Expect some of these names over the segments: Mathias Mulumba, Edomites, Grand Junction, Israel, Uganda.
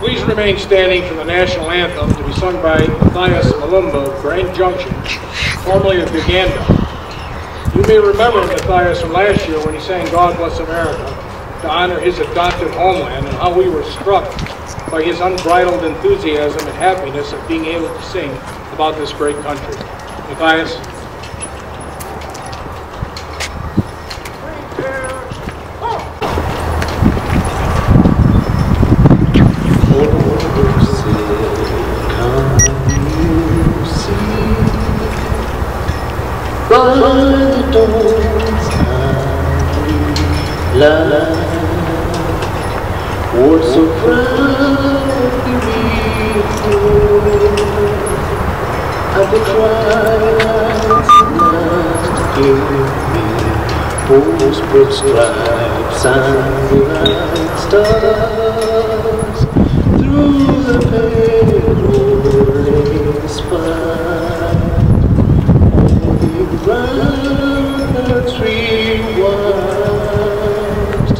Please remain standing for the national anthem to be sung by Mathias Mulumba of Grand Junction, formerly of Uganda. You may remember Mathias from last year when he sang God Bless America to honor his adopted homeland, and how we were struck by his unbridled enthusiasm and happiness of being able to sing about this great country. Mathias. What so proud to be here at the trials that gave me post-birth stripes and bright stars through the pale spine of the tree watched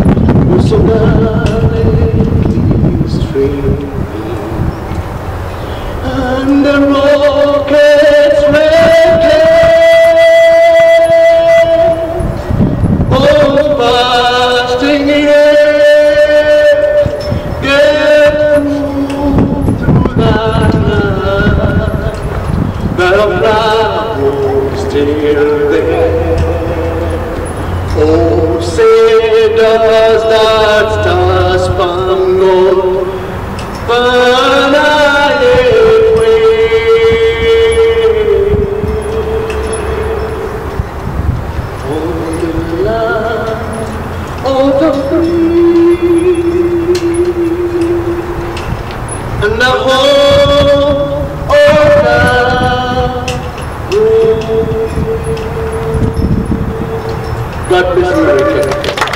was so dark. And the rockets went all bursting in air. Get through that night, the flag was still there. Oh, say does that star-spangled God bless you.